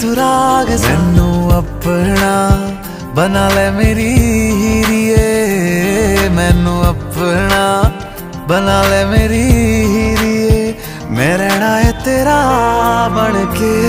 तू राग मैनू अपना बना ले मेरी हीरिए, मैनू अपना बना ले मेरी हीरिए, मैं रहना है तेरा बन के।